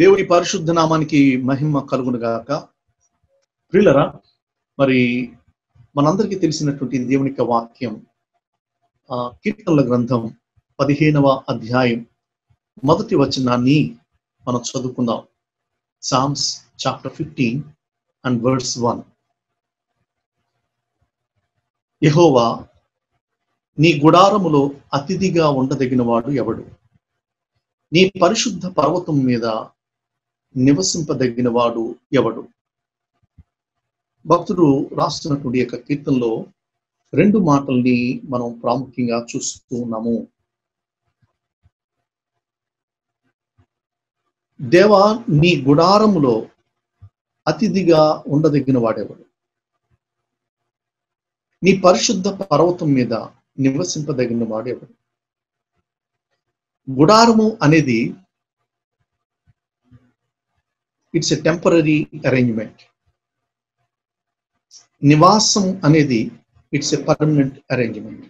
దేవుని పరిశుద్ధ నామానికి మహిమ కలుగును గాక. ప్రియులరా, మరి మనందరికీ తెలిసినటువంటి దేవుని యొక్క వాక్యం కీర్తనల గ్రంథం 15వ అధ్యాయం మొదటి వచనాన్ని మనం చదువుకుందాం. Psalms chapter 15 and verse 1. యెహోవా, నీ గుడారములో అతిథిగా ఉండదగినవాడు ఎవడు? నీ పరిశుద్ధ పర్వతం మీద నివసింపదగినవాడు ఎవడు? భక్తుడు రాస్తున్నటువంటి యొక్క కీర్తనలో రెండు మాటల్ని మనం ప్రాముఖ్యంగా చూస్తూ ఉన్నాము. దేవా, నీ గుడారములో అతిథిగా ఉండదగిన వాడెవడు? నీ పరిశుద్ధ పర్వతం మీద నివసింపదగిన వాడెవడు? గుడారము అనేది ఇట్స్ ఎ టెంపరీ అరేంజ్మెంట్. నివాసం అనేది it's a permanent arrangement.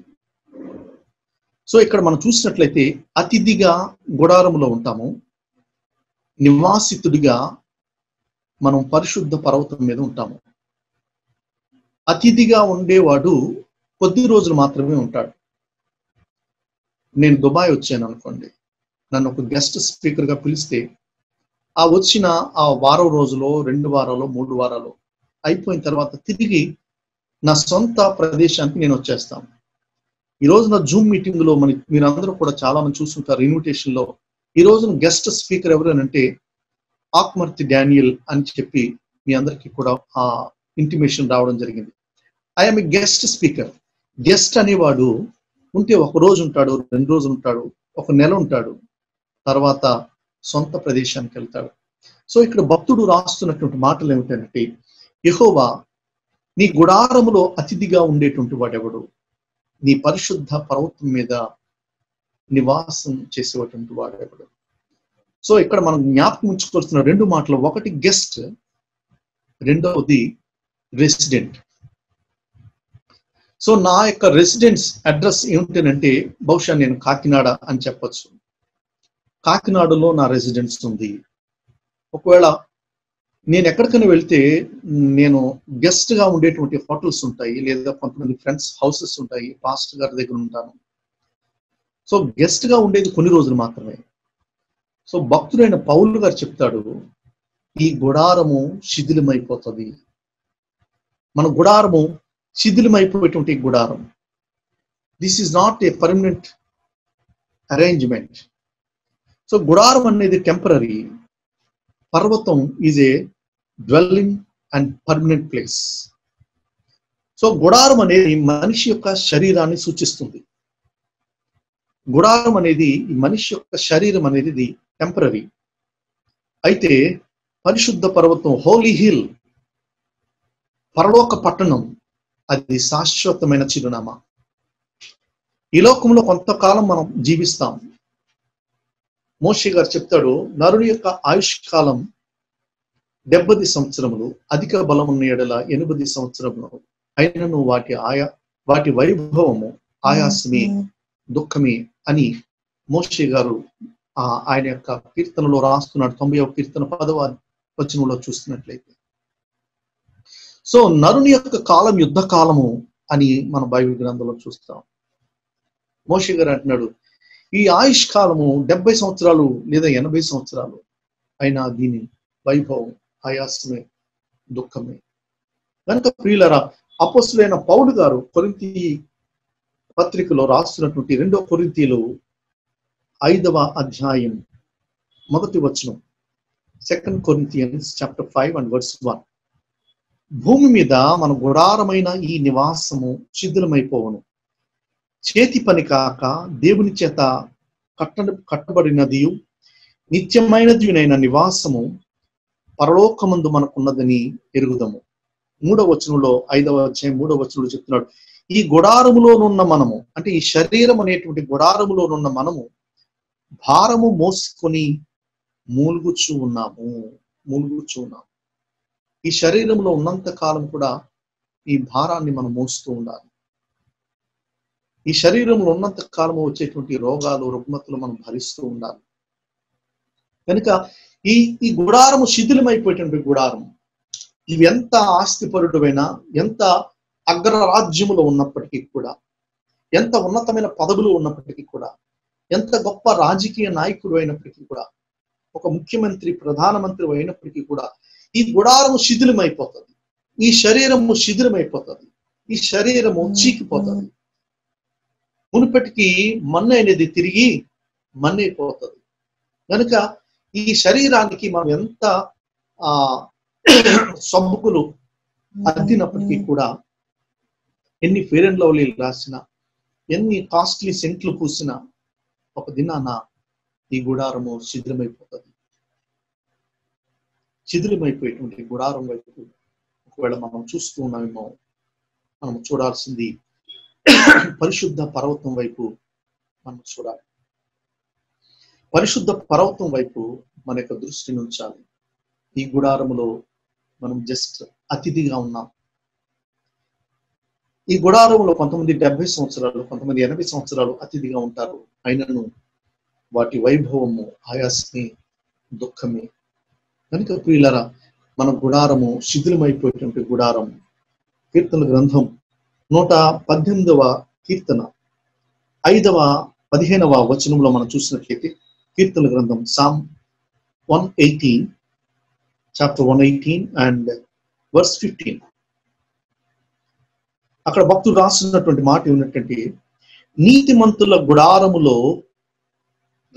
So ఇక్కడ మనం చూసినట్లయితే అతిథిగా గుడారములో ఉంటాము, నివాసితుడిగా మనం పరిశుద్ధ పర్వతం మీద ఉంటాము. అతిథిగా ఉండేవాడు కొద్ది రోజులు మాత్రమే ఉంటాడు. నేను దుబాయ్ వచ్చాను అనుకోండి, నన్ను ఒక గెస్ట్ స్పీకర్గా పిలిస్తే ఆ వచ్చిన ఆ వారం రోజులో 2 వారాలు 3 వారాలు అయిపోయిన తర్వాత తిరిగి నా సొంత ప్రదేశానికి నేను వచ్చేస్తాను. ఈరోజు నా జూమ్ మీటింగ్లో మీరందరూ కూడా చాలామంది చూస్తుంటారు. ఇన్విటేషన్లో ఈ రోజున గెస్ట్ స్పీకర్ ఎవరు అని అంటే ఆక్మర్తి డానియల్ అని చెప్పి మీ అందరికీ కూడా ఆ ఇంటిమేషన్ రావడం జరిగింది. I'm a guest speaker. Guest అనేవాడు ఉంటే ఒక రోజు ఉంటాడు, 2 రోజులు ఉంటాడు, 1 నెల ఉంటాడు, తర్వాత సొంత ప్రదేశానికి వెళ్తాడు. సో ఇక్కడ భక్తుడు రాస్తున్నటువంటి మాటలు ఏమిటంటే, యెహోవా, నీ గుడారములో అతిథిగా ఉండేటువంటి వాడెవడు? నీ పరిశుద్ధ పర్వతం మీద నివాసం చేసేటువంటి వాడెవడు? సో ఇక్కడ మనం జ్ఞాపకం ఉంచుకోవాల్సిన రెండు మాటలు, ఒకటి గెస్ట్, రెండవది రెసిడెంట్. సో నా యొక్క రెసిడెన్స్ అడ్రస్ ఏమిటంటే, బహుశా నేను కాకినాడ అని చెప్పచ్చు. కాకినాడలో నా రెసిడెన్స్ ఉంది. ఒకవేళ నేను ఎక్కడికైనా వెళ్తే నేను గెస్ట్గా ఉండేటువంటి హోటల్స్ ఉంటాయి, లేదా కొంతమంది ఫ్రెండ్స్ హౌసెస్ ఉంటాయి, పాస్టర్ గారి దగ్గర ఉంటాను. సో గెస్ట్గా ఉండేది కొన్ని రోజులు మాత్రమే. సో భక్తుడైన పౌలు గారు చెప్తాడు, ఈ గుడారము శిథిలమైపోతుంది. మన గుడారము శిథిలమైపోయేటువంటి గుడారం. This is not a permanent arrangement. So గుడారం అనేది టెంపరీ, పర్వతం is a dwelling and permanent place. So గుడారం అనేది మనిషి యొక్క శరీరాన్ని సూచిస్తుంది. గుడారం అనేది మనిషి యొక్క శరీరం అనేది టెంపరీ. అయితే పరిశుద్ధ పర్వతం, హోలీ హిల్, పరలోక పట్టణం, అది శాశ్వతమైన చిరునామా. ఈ లోకంలో కొంతకాలం మనం జీవిస్తాం. మోషే గారు చెప్తాడు, నరుని యొక్క ఆయుష్కాలం 70 సంవత్సరములు, అధిక బలం ఉన్న ఎడల 80 సంవత్సరములు. అయినను వాటి వైభవము ఆయాసమే, దుఃఖమే అని మోషే గారు ఆయన యొక్క కీర్తనలో రాస్తున్నాడు. 30వ కీర్తన 10వ వచనంలో చూస్తున్నట్లయితే. సో నరుని యొక్క కాలం యుద్ధ కాలము అని మన బైబిల్ గ్రంథంలో చూస్తాం. మోషే గారు అంటున్నాడు, ఈ ఆయుష్ కాలము 70 సంవత్సరాలు లేదా 80 సంవత్సరాలు, అయినా దీని వైభవం ఆయాసమే, దుఃఖమే. కనుక ప్రియులరా, అపోస్తులైన పౌలు గారు కొరింథీ పత్రికలో రాస్తున్నటువంటి 2 కొరింథీయులు 5వ అధ్యాయం 1వ వచనం, 2 కొరింథియన్స్ చాప్టర్ 5 and verse 1. భూమి మీద మన గుడారమైన ఈ నివాసము శిథిలమైపోవును, చేతి పని కాక దేవుని చేత కట్టబడినది నిత్యమైనదినైన నివాసము పరలోకమందు మనకున్నదని ఎరుగుదము. 3వ వచనంలో 5వ అధ్యాయం 3వ వచనంలో చెప్తున్నాడు, ఈ గుడారములోనున్న మనము, అంటే ఈ శరీరం అనేటువంటి గుడారములోనున్న మనము భారము మోసుకొని మూలుగుచూ ఉన్నాము. ఈ శరీరంలో ఉన్నంత కాలం కూడా ఈ భారాన్ని మనం మోస్తూ ఉండాలి. ఈ శరీరంలో ఉన్నంత కాలం వచ్చేటువంటి రోగాలు, రుగ్మతలు మనం భరిస్తూ ఉండాలి. కనుక గుడారము శిథిలమైపోయినటువంటి గుడారము. ఇవి ఎంత ఆస్తిపరుడైనా ఎంత అగ్రరాజ్యములో ఉన్నప్పటికీ కూడా ఎంత ఉన్నతమైన పదవులు ఉన్నప్పటికీ కూడా ఎంత గొప్ప రాజకీయ నాయకుడు అయినప్పటికీ కూడా ఒక ముఖ్యమంత్రి ప్రధానమంత్రి అయినప్పటికీ కూడా ఈ గుడారము శిథిలమైపోతుంది. ఈ శరీరము శిథిలమైపోతుంది. ఈ శరీరము చీకిపోతుంది. మునుపటికి మన్ను అనేది తిరిగి మన్నైపోతుంది. కనుక ఈ శరీరానికి మనం ఎంత సబ్బుకులు అద్దినప్పటికీ కూడా ఎన్ని ఫేర్ అండ్ లవ్లీ రాసినా ఎన్ని కాస్ట్లీ సెంట్లు పూసినా ఒక దినాన ఈ గుడారము శిథిలమైపోతుంది. శిథిలమైపోయేటువంటి గుడారం వైపు ఒకవేళ మనం చూస్తూ ఉన్నామేమో, మనం చూడాల్సింది పరిశుద్ధ పర్వతం వైపు మనం చూడాలి. పరిశుద్ధ పర్వతం వైపు మన యొక్క దృష్టిని ఉంచాలి. ఈ గుడారములో మనం జస్ట్ అతిథిగా ఉన్నాం. ఈ గుడారంలో కొంతమంది 70 సంవత్సరాలు, కొంతమంది 80 సంవత్సరాలు అతిథిగా ఉంటారు. అయినను వాటి వైభవము ఆయాస్ని దుఃఖమే. కనుక ప్రియులారా, మన గుడారము శిథిలమైపోయేటువంటి గుడారం. కీర్తన గ్రంథం 118వ కీర్తన 5వ 15వ వచనంలో మనం చూసినట్లయితే, కీర్తన గ్రంథం Psalm 118 chapter 118 and verse 15, అక్కడ భక్తుడు రాసినటువంటి మాట ఏమిటంటే, నీతిమంతుల గుడారములో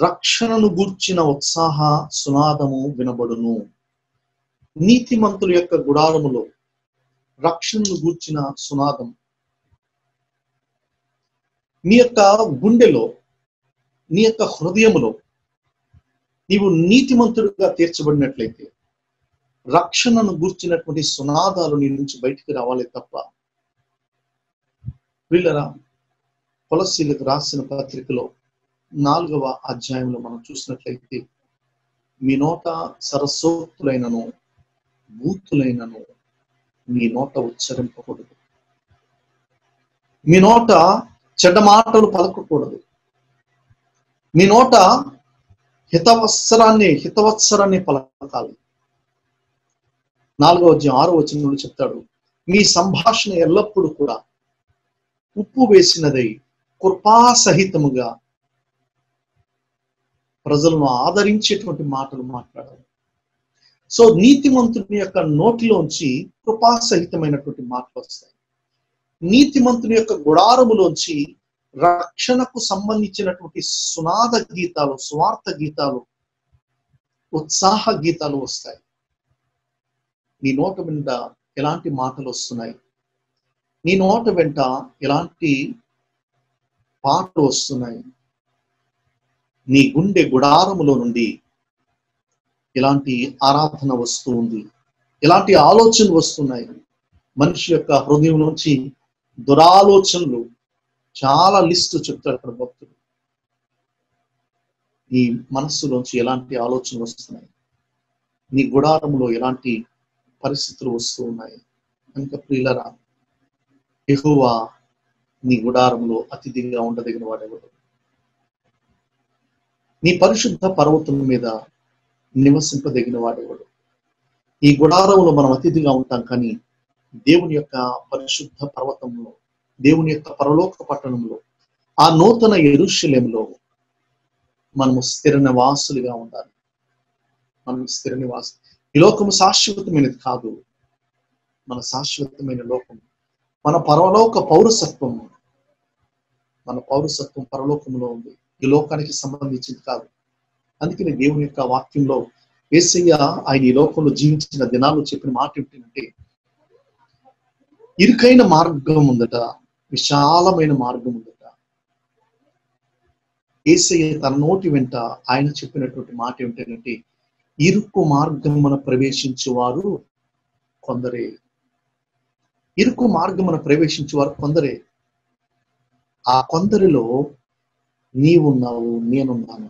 రక్షణను గూర్చిన ఉత్సాహ సునాదము వినబడును. నీతిమంతుల యొక్క గుడారములో రక్షణను గూర్చిన సునాదం. నీ యొక్క గుండెలో, నీ యొక్క హృదయములో నీవు నీతిమంతుడిగా తీర్చబడినట్లయితే రక్షణను గూర్చినటువంటి సునాదాలు నీ నుంచి బయటికి రావాలి తప్ప. వీళ్ళరా, కొలస్సీలకు రాసిన పత్రికలో 4వ అధ్యాయంలో మనం చూసినట్లయితే, మీ నోట సరస్వతులైనను బూతులైనను మీ నోట ఉచ్చరింపకూడదు. మీ నోట చెడ్డ మాటలు పలకకూడదు. మీ నోట హితవత్సరాన్ని పలకాలి. 4వ అధ్యాయం 6వ వచనంలో చెప్తాడు, మీ సంభాషణ ఎల్లప్పుడూ కూడా ఉప్పు వేసినదై కృపాసహితముగా ప్రజలను ఆదరించేటువంటి మాటలు మాట్లాడాలి. సో నీతిమంతుని యొక్క నోటిలోంచి కృపాసహితమైనటువంటి మాటలు వస్తాయి. నీతిమంతుని యొక్క గుడారములోంచి రక్షణకు సంబంధించినటువంటి సునాద గీతాలు, స్వార్థ గీతాలు, ఉత్సాహ గీతాలు వస్తాయి. నీ నోట వెంట ఎలాంటి మాటలు వస్తున్నాయి? నీ నోట వెంట ఎలాంటి పాటలు వస్తున్నాయి? నీ గుండె గుడారములో నుండి ఎలాంటి ఆరాధన వస్తూ ఉంది? ఎలాంటి ఆలోచనలు వస్తున్నాయి? మనిషి యొక్క హృదయం నుంచి దురాలోచనలు చాలా లిస్టు చెప్తాడు అక్కడ భక్తుడు. నీ మనస్సులోంచి ఎలాంటి ఆలోచనలు వస్తున్నాయి? నీ గుడారంలో ఎలాంటి పరిస్థితులు వస్తూ ఉన్నాయి? కనుక ప్రియులరా, యెహోవా నీ గుడారంలో అతిథిగా ఉండదగిన వాడెవడు? నీ పరిశుద్ధ పర్వతం మీద నివసింపదగిన వాడెవడు? ఈ గుడారంలో మనం అతిథిగా ఉంటాం, కానీ దేవుని యొక్క పరిశుద్ధ పర్వతంలో, దేవుని యొక్క పరలోక పట్టణంలో, ఆ నూతన యెరూషలేములో మనము స్థిర నివాసులుగా ఉండాలి. మనం స్థిర నివాసు. ఈ లోకము శాశ్వతమైనది కాదు. మన శాశ్వతమైన లోకము, మన పరలోక పౌరసత్వము, మన పౌరసత్వం పరలోకములో ఉంది. ఈ లోకానికి సంబంధించింది కాదు. అందుకని దేవుని యొక్క వాక్యంలో యేసయ్య ఆయన ఈ లోకంలో జీవించిన దినాల్లో చెప్పిన మాట ఏమిటంటే, ఇరుకైన మార్గం ఉందట, విశాలమైన మార్గం ఉందట. యేసయ్య తన నోటి వెంట ఆయన చెప్పినటువంటి మాట ఏమిటంటే, ఇరుకు మార్గమున ప్రవేశించేవారు కొందరే. ఇరుకు మార్గమున ప్రవేశించేవారు కొందరే. ఆ కొందరిలో నీవున్నావు, నేనున్నాను.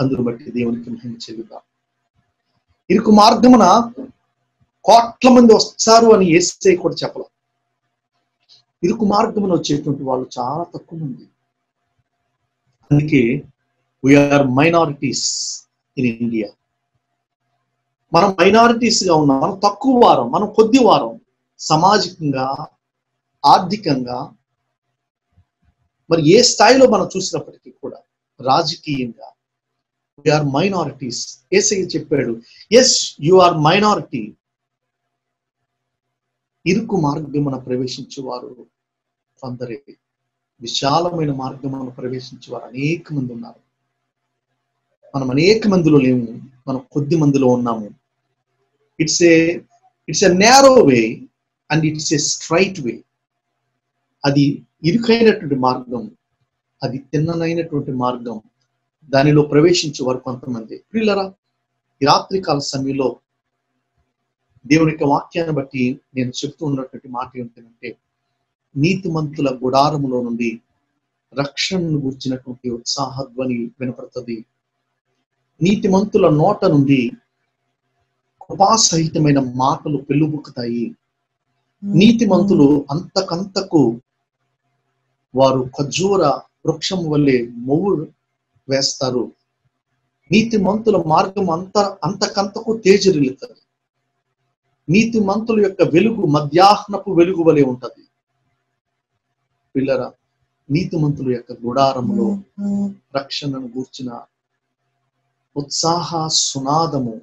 అందును బట్టి దేవునికి మహిమ చెల్లిద్దాం. ఇరుకు మార్గమున 1,00,000,000 మంది వస్తారు అని యేసయ్య కూడా చెప్పలా. ఇరుకు మార్గమున వచ్చేటువంటి వాళ్ళు చాలా తక్కువ మంది. అందుకే వీఆర్ మైనారిటీస్ ఇన్ ఇండియా. మనం మైనారిటీస్గా ఉన్నాం, మనం తక్కువ వారం, మనం కొద్ది వారం, సామాజికంగా ఆర్థికంగా మరి ఏ స్థాయిలో మనం చూసినప్పటికీ కూడా రాజకీయంగా వీఆర్ మైనారిటీస్. యేసయ్య చెప్పాడు, ఎస్ యు ఆర్ మైనారిటీ, ఇరుకు మార్గమున ప్రవేశించేవారు కొందరే, విశాలమైన మార్గమున ప్రవేశించేవారు అనేక మంది ఉన్నారు. మనం అనేక మందిలో లేము, మనం కొద్ది మందిలో ఉన్నాము. It's a narrow way and it's a straight way. అది ఇరుకైనటువంటి మార్గం, అది తిన్ననైనటువంటి మార్గం, దానిలో ప్రవేశించేవారు కొంతమంది. ప్రియులారా, ఈ రాత్రికాల సమయంలో దేవుని యొక్క వాక్యాన్ని బట్టి నేను చెప్తూ ఉన్నటువంటి మాట ఏమిటంటే, నీతిమంతుల గుడారములో నుండి రక్షణను గుర్చినటువంటి ఉత్సాహధ్వని వినపడుతుంది. నీతిమంతుల నోట నుండి కృపాసహితమైన మాటలు పెళ్ళుబుక్కుతాయి. నీతిమంతులు అంతకంతకు వారు ఖర్జూర వృక్షం వల్లే మొవ్వు వేస్తారు. నీతిమంతుల మార్గం అంతకంతకు తేజరిల్లుతుంది. నీతిమంతుల యొక్క వెలుగు మధ్యాహ్నపు వెలుగు వలె ఉంటది. పిల్లరా, నీతిమంతుల యొక్క గుడారములో రక్షణను గూర్చిన ఉత్సాహ సునాదము,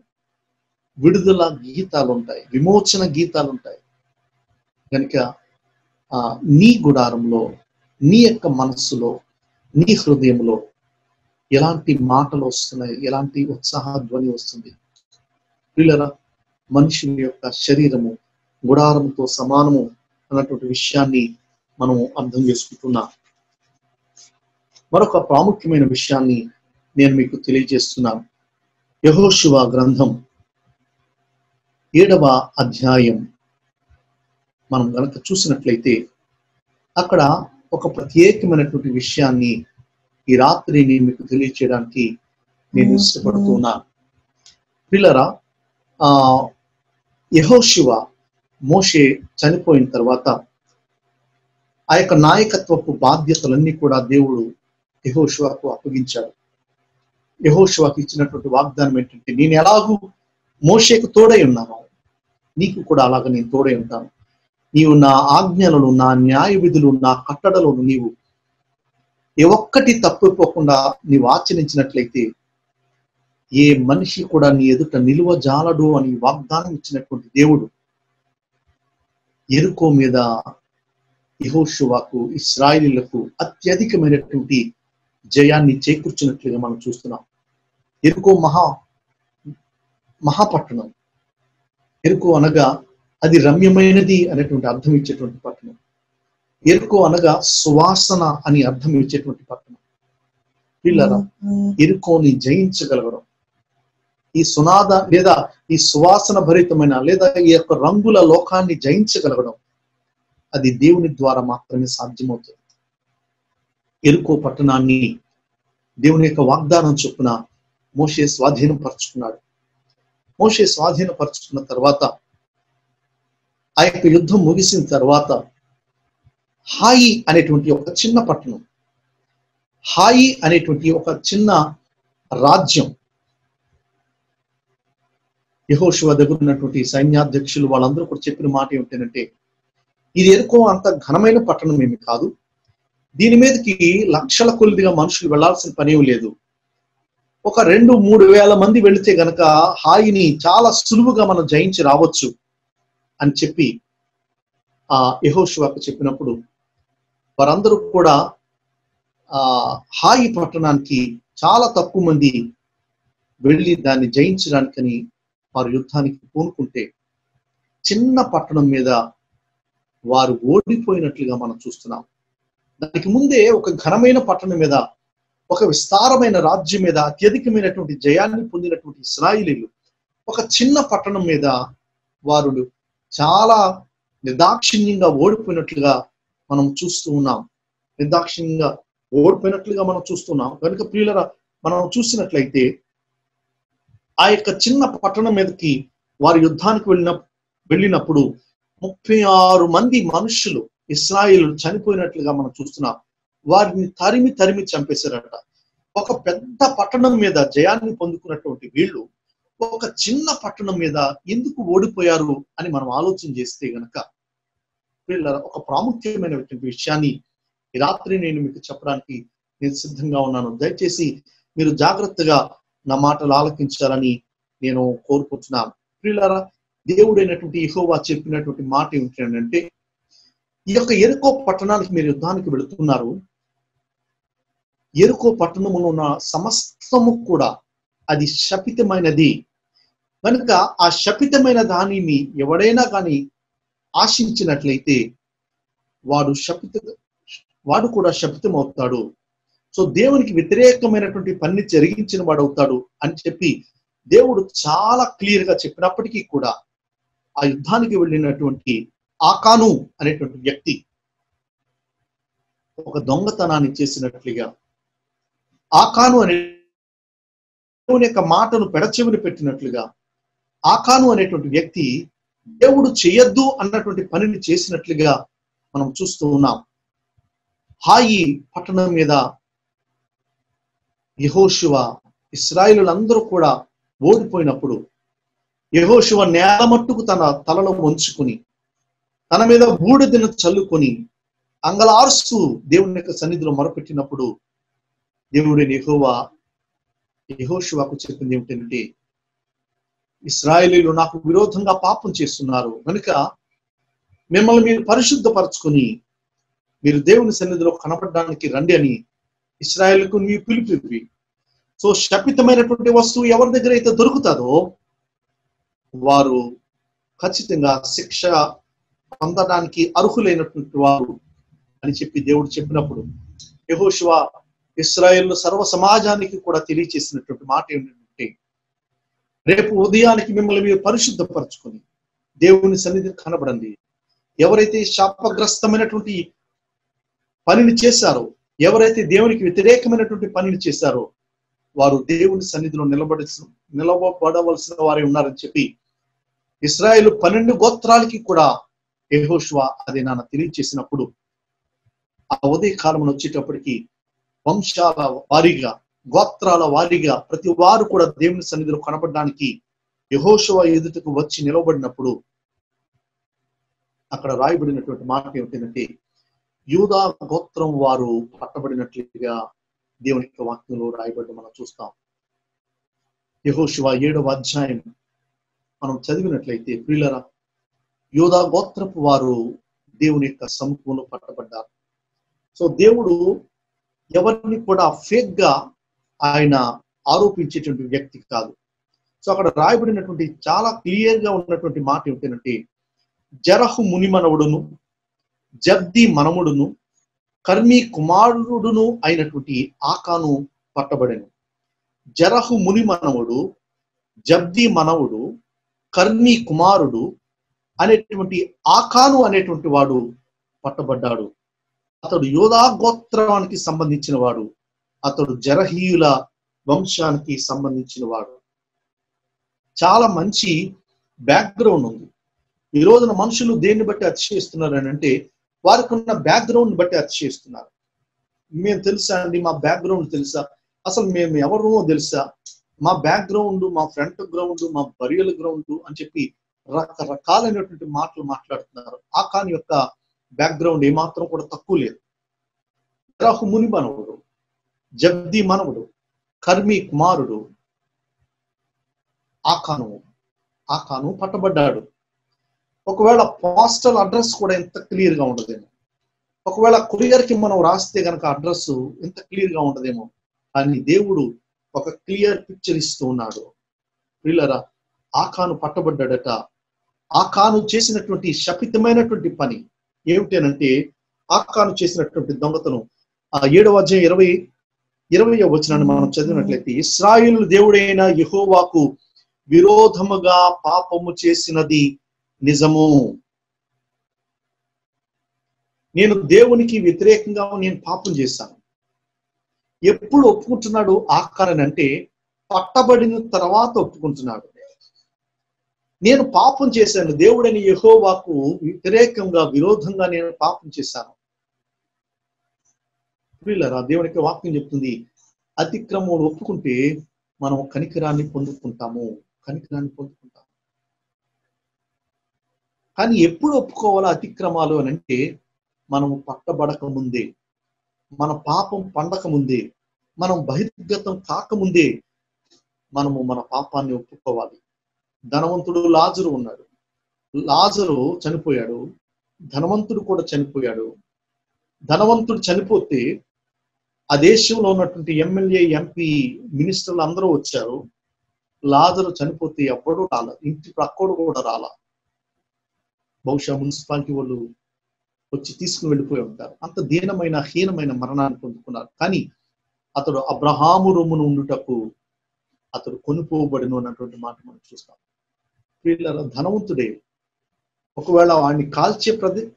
విడుదల గీతాలు ఉంటాయి, విమోచన గీతాలు ఉంటాయి. కనుక నీ గుడారంలో, నీ యొక్క మనస్సులో, నీ హృదయంలో ఎలాంటి మాటలు వస్తున్నాయి, ఎలాంటి ఉత్సాహధ్వని వస్తుంది? పిల్లరా, మనుషుని యొక్క శరీరము గుడారంతో సమానము అన్నటువంటి విషయాన్ని మనం అర్థం చేసుకుంటున్నాం. మరొక ప్రాముఖ్యమైన విషయాన్ని నేను మీకు తెలియజేస్తున్నాను. యెహోషువ గ్రంథం 7వ అధ్యాయం మనం గనక చూసినట్లయితే, అక్కడ ఒక ప్రత్యేకమైనటువంటి విషయాన్ని ఈ రాత్రి నేను మీకు తెలియచేయడానికి నేను ఇష్టపడుతున్నాను. పిల్లరా, యెహోషువ మోషే చనిపోయిన తర్వాత ఆ యొక్క నాయకత్వపు బాధ్యతలన్నీ కూడా దేవుడు యెహోషువకు అప్పగించాడు. యెహోషువకు ఇచ్చినటువంటి వాగ్దానం ఏంటంటే, నేను ఎలాగూ మోషేకు తోడై ఉన్నాను, నీకు కూడా అలాగ నేను తోడై ఉంటాను. నీవు నా ఆజ్ఞలను, నా న్యాయ విధులు, నా కట్టడలను నీవు ఏ ఒక్కటి తప్పిపోకుండా నీవు ఆచరించినట్లయితే ఏ మనిషి కూడా నీ ఎదుట నిలువ జాలడు అని వాగ్దానం ఇచ్చినటువంటి దేవుడు యెరికో మీద యెహోషువకు, ఇశ్రాయేలులకు అత్యధికమైనటువంటి జయాన్ని చేకూర్చినట్లుగా మనం చూస్తున్నాం. యెరికో మహాపట్టణం. యెరికో అనగా అది రమ్యమైనది అనేటువంటి అర్థం ఇచ్చేటువంటి పట్టణం. యెరికో అనగా సువాసన అని అర్థం ఇచ్చేటువంటి పట్టణం. పిల్లరా, యెరికోని జయించగలగడం, ఈ సునాద లేదా ఈ సువాసన భరితమైన లేదా ఈ యొక్క రంగుల లోకాన్ని జయించగలగడం అది దేవుని ద్వారా మాత్రమే సాధ్యమవుతుంది. యెరికో పట్టణాన్ని దేవుని యొక్క వాగ్దానం చొప్పున మోషే స్వాధీనం పరుచుకున్నాడు. మోషే స్వాధీనం పరుచుకున్న తర్వాత, ఆ యొక్క యుద్ధం ముగిసిన తర్వాత, హాయి అనేటువంటి ఒక చిన్న పట్టణం, హాయి అనేటువంటి ఒక చిన్న రాజ్యం, యెహోషువ దగ్గర ఉన్నటువంటి సైన్యాధ్యక్షులు వాళ్ళందరూ కూడా చెప్పిన మాట ఏమిటంటే, ఇది యెరికో అంత ఘనమైన పట్టణం ఏమి కాదు, దీని మీదకి లక్షల కొలదిగా మనుషులు వెళ్లాల్సిన పనేం లేదు, ఒక 2-3 వేల మంది వెళితే గనక హాయిని చాలా సులువుగా మనం జయించి రావచ్చు అని చెప్పి ఆ యెహోషువకు చెప్పినప్పుడు, వారందరూ కూడా ఆ హాయి పట్టణానికి చాలా తక్కువ మంది వెళ్ళి దాన్ని జయించడానికని వారు యుద్ధానికి పూనుకుంటే, చిన్న పట్టణం మీద వారు ఓడిపోయినట్లుగా మనం చూస్తున్నాం. దానికి ముందే ఒక ఘనమైన పట్టణం మీద, ఒక విస్తారమైన రాజ్యం మీద అత్యధికమైనటువంటి జయాన్ని పొందినటువంటి ఇశ్రాయేలీయులు ఒక చిన్న పట్టణం మీద వారు చాలా నిర్దాక్షిణ్యంగా ఓడిపోయినట్లుగా మనం చూస్తూ ఉన్నాం. కనుక ప్రియులరా, మనం చూసినట్లయితే ఆ యొక్క చిన్న పట్టణం మీదకి వారు యుద్ధానికి వెళ్ళినప్పుడు 36 మంది మనుషులు, ఇశ్రాయేలు చనిపోయినట్లుగా మనం చూస్తున్నాం. వారిని తరిమి తరిమి చంపేశారట. ఒక పెద్ద పట్టణం మీద జయాన్ని పొందుకున్నటువంటి వీళ్ళు ఒక చిన్న పట్టణం మీద ఎందుకు ఓడిపోయారు అని మనం ఆలోచన చేస్తే గనక పిల్లల ఒక ప్రాముఖ్యమైన విషయాన్ని ఈ రాత్రి నేను మీకు చెప్పడానికి నేను సిద్ధంగా ఉన్నాను. దయచేసి మీరు జాగృతగా నా మాటలు ఆలకించాలని నేను కోరుకుంటున్నాను. పిల్లల దేవుడైనటువంటి యెహోవా చెప్పినటువంటి మాట ఏమిటంటే ఈ యొక్క యెరికో పట్టణానికి మీరు యుద్ధానికి వెళుతున్నారు. యెరికో పట్టణములో ఉన్న సమస్తము కూడా అది శపితమైనది కనుక ఆ శపితమైన దానిని ఎవడైనా కానీ ఆశించినట్లయితే వాడు కూడా శపితం అవుతాడు. సో దేవునికి వ్యతిరేకమైనటువంటి పని జరిగించిన వాడు అవుతాడు అని చెప్పి దేవుడు చాలా క్లియర్ గా చెప్పినప్పటికీ కూడా ఆ యుద్ధానికి వెళ్ళినటువంటి ఆకాను అనేటువంటి వ్యక్తి ఒక దొంగతనాన్ని చేసినట్లుగా, ఆకాను అనే దేవుని యొక్క మాటను పెడచెవిని పెట్టినట్లుగా, ఆకాను అనేటువంటి వ్యక్తి దేవుడు చేయొద్దు అన్నటువంటి పనిని చేసినట్లుగా మనం చూస్తూ ఉన్నాం. హాయి పట్టణం మీద యెహోషువ ఇశ్రాయేలులందరూ కూడా ఓడిపోయినప్పుడు యెహోషువ నేల మట్టుకు తన తలలో వంచుకుని తన మీద బూడిదను చల్లుకొని అంగలారుస్తూ దేవుని యొక్క సన్నిధిలో మొరపెట్టినప్పుడు దేవుడైన యెహోవా యెహోషువకు చెప్పింది ఏమిటంటే, ఇశ్రాయేలీయులు నాకు విరోధంగా పాపం చేస్తున్నారు కనుక మిమ్మల్ని మీరు పరిశుద్ధపరచుకొని మీరు దేవుని సన్నిధిలో కనపడడానికి రండి అని ఇశ్రాయేలుకు నీ పిలుపు. సో శపితమైనటువంటి వస్తువు ఎవరి దగ్గర అయితే దొరుకుతుందో వారు ఖచ్చితంగా శిక్ష పొందడానికి అర్హులైనటువంటి వారు అని చెప్పి దేవుడు చెప్పినప్పుడు యెహోషువ ఇశ్రాయేలు సర్వ సమాజానికి కూడా తెలియచేసినటువంటి మాట ఏమిటంటే, రేపు ఉదయానికి మిమ్మల్ని మీరు పరిశుద్ధపరచుకొని దేవుని సన్నిధిని కనబడండి. ఎవరైతే శాపగ్రస్తమైనటువంటి పనిని చేశారో, ఎవరైతే దేవునికి వ్యతిరేకమైనటువంటి పనిని చేశారో వారు దేవుని సన్నిధిలో నిలబడవలసిన వారే ఉన్నారని చెప్పి ఇశ్రాయేలు 12 గోత్రాలకి కూడా యెహోషువ అదే నాన్న తెలియచేసినప్పుడు ఆ ఉదయ కాలంలో వచ్చేటప్పటికి వంశాల వారీగా, గోత్రాల వారీగా ప్రతి వారు కూడా దేవుని సన్నిధిలో కనబడడానికి యెహోషువ ఎదుటకు వచ్చి నిలబడినప్పుడు అక్కడ రాయబడినటువంటి మాట ఏమిటంటే, యూదా గోత్రం వారు పట్టబడినట్లుగా దేవుని యొక్క వాక్యంలో రాయబడి మనం చూస్తాం. యెహోషువ 7వ అధ్యాయం మనం చదివినట్లయితే ప్రియులారా, యూదా గోత్రపు వారు దేవుని యొక్క సమూహంలో పట్టబడ్డారు. సో దేవుడు ఎవరిని కూడా ఫేక్ గా ఆయన ఆరోపించేటువంటి వ్యక్తి కాదు. సో అక్కడ రాయబడినటువంటి చాలా క్లియర్ గా ఉన్నటువంటి మాట ఏమిటంటే, జరహు ముని మనవుడును జబ్ది మనముడును కర్మీ కుమారుడును అయినటువంటి ఆకాను పట్టబడెను. జరహు ముని మనవుడు, జబ్ది మనవుడు, కర్మీ కుమారుడు అనేటువంటి ఆకాను అనేటువంటి వాడు పట్టబడ్డాడు. అతడు యోధా గోత్రానికి సంబంధించిన వాడు, అతడు జరహీయుల వంశానికి సంబంధించిన వాడు. చాలా మంచి బ్యాక్గ్రౌండ్ ఉంది. ఈ రోజున మనుషులు దేన్ని బట్టి అతిశయిస్తున్నారు అని అంటే వారికి ఉన్న బ్యాక్గ్రౌండ్ బట్టి అతిశయిస్తున్నారు. మేము తెలుసా అండి, మా బ్యాక్గ్రౌండ్ తెలుసా, అసలు మేము ఎవరో తెలుసా, మా బ్యాక్గ్రౌండ్, మా ఫ్రంట్ గ్రౌండ్, మా బరియల్ గ్రౌండ్ అని చెప్పి రకరకాలైనటువంటి మాటలు మాట్లాడుతున్నారు. ఆకాన్ యొక్క బ్యాక్గ్రౌండ్ ఏమాత్రం కూడా తక్కువ లేదు. జరహు ముని మనవుడు, జబ్ది మనవుడు, కర్మీ కుమారుడు ఆకాను పట్టబడ్డాడు. ఒకవేళ పోస్టల్ అడ్రస్ కూడా ఎంత క్లియర్ గా ఉండదేమో, ఒకవేళ కొరియర్ కి మనం రాస్తే గనక అడ్రస్ ఎంత క్లియర్ గా ఉండదేమో, కానీ దేవుడు ఒక క్లియర్ పిక్చర్ ఇస్తూ ఉన్నాడు. పిల్లరా, ఆకాను పట్టబడ్డాడట. ఆకాను చేసినటువంటి శపితమైనటువంటి పని ఏమిటనంటే, ఆకాను చేసినటువంటి దొంగతనం. 7వ అధ్యాయం 20వ వచనాన్ని మనం చదివినట్లయితే, ఇశ్రాయేలు దేవుడైన యెహోవాకు విరోధముగా పాపము చేసినది నిజము, నేను దేవునికి వ్యతిరేకంగా నేను పాపం చేశాను. ఎప్పుడు ఒప్పుకుంటున్నాడు ఆకాను అంటే, పట్టబడిన తర్వాత ఒప్పుకుంటున్నాడు. నేను పాపం చేశాను, దేవుడని యెహోవాకు వ్యతిరేకంగా, విరోధంగా నేను పాపం చేశాను. వీళ్ళరా, దేవునికి వాక్యం చెప్తుంది, అతిక్రమం ఒప్పుకుంటే మనం కనికరాన్ని పొందుకుంటాము, కానీ దాన్ని పొందుకుంటాం. కానీ ఎప్పుడు ఒప్పుకోవాలో అతిక్రమాలు అని అంటే, మనం పట్టబడకముందే, మన పాపం పండకముందే, మనం బహిర్గతం కాకముందే మనము మన పాపాన్ని ఒప్పుకోవాలి. ధనవంతుడు లాజరు ఉన్నాడు, లాజరు చనిపోయాడు, ధనవంతుడు కూడా చనిపోయాడు. ధనవంతుడు చనిపోతే ఆ దేశంలో ఉన్నటువంటి ఎమ్మెల్యే, ఎంపీ, మినిస్టర్లు అందరూ వచ్చారు. లాజరు చనిపోతే ఎవ్వడూ రాల, ఇంటి ప్రక్కడు కూడా రాల. బహుశా మున్సిపాలిటీ వాళ్ళు వచ్చి తీసుకుని వెళ్ళిపోయి ఉంటారు. అంత దీనమైన హీనమైన మరణాన్ని పొందుకున్నారు. కానీ అతడు అబ్రహాము రొమ్మును ఉండుటకు అతడు కొనుక్కోబడిను అన్నటువంటి మాట మనం చూస్తాం. వీళ్ళ ధనవంతుడే, ఒకవేళ వాడిని కాల్చే